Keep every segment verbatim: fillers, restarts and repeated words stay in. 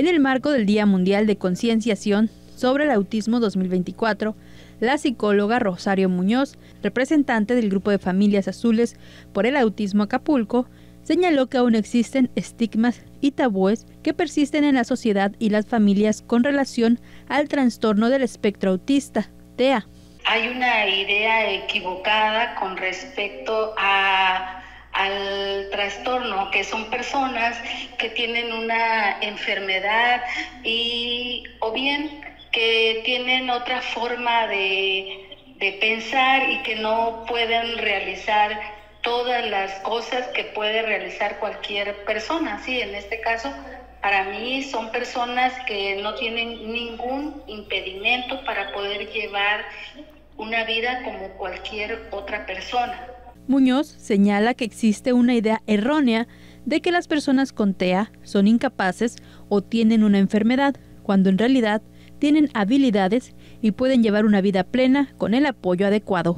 En el marco del Día Mundial de Concienciación sobre el Autismo dos mil veinticuatro, la psicóloga Rosario Muñoz, representante del Grupo de Familias Azules por el Autismo Acapulco, señaló que aún existen estigmas y tabúes que persisten en la sociedad y las familias con relación al trastorno del espectro autista, T E A. Hay una idea equivocada con respecto a, al trastorno, que son personas que tienen una enfermedad y o bien que tienen otra forma de, de pensar y que no pueden realizar todas las cosas que puede realizar cualquier persona. Sí, en este caso, para mí son personas que no tienen ningún impedimento para poder llevar una vida como cualquier otra persona. Muñoz señala que existe una idea errónea de que las personas con T E A son incapaces o tienen una enfermedad, cuando en realidad tienen habilidades y pueden llevar una vida plena con el apoyo adecuado.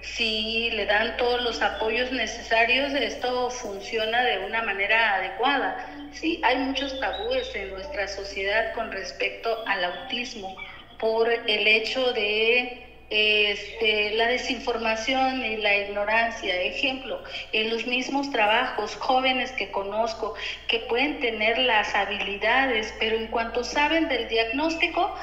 Si le dan todos los apoyos necesarios, esto funciona de una manera adecuada. Sí, hay muchos tabúes en nuestra sociedad con respecto al autismo por el hecho de este, la desinformación y la ignorancia. Ejemplo, en los mismos trabajos, jóvenes que conozco que pueden tener las habilidades, pero en cuanto saben del diagnóstico,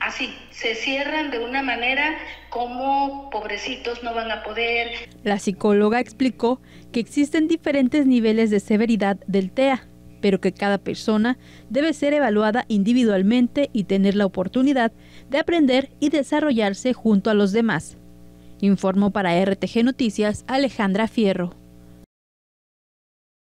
así, se cierran de una manera como pobrecitos, no van a poder. La psicóloga explicó que existen diferentes niveles de severidad del T E A, pero que cada persona debe ser evaluada individualmente y tener la oportunidad de aprender y desarrollarse junto a los demás. Informó para R T G Noticias, Alejandra Fierro.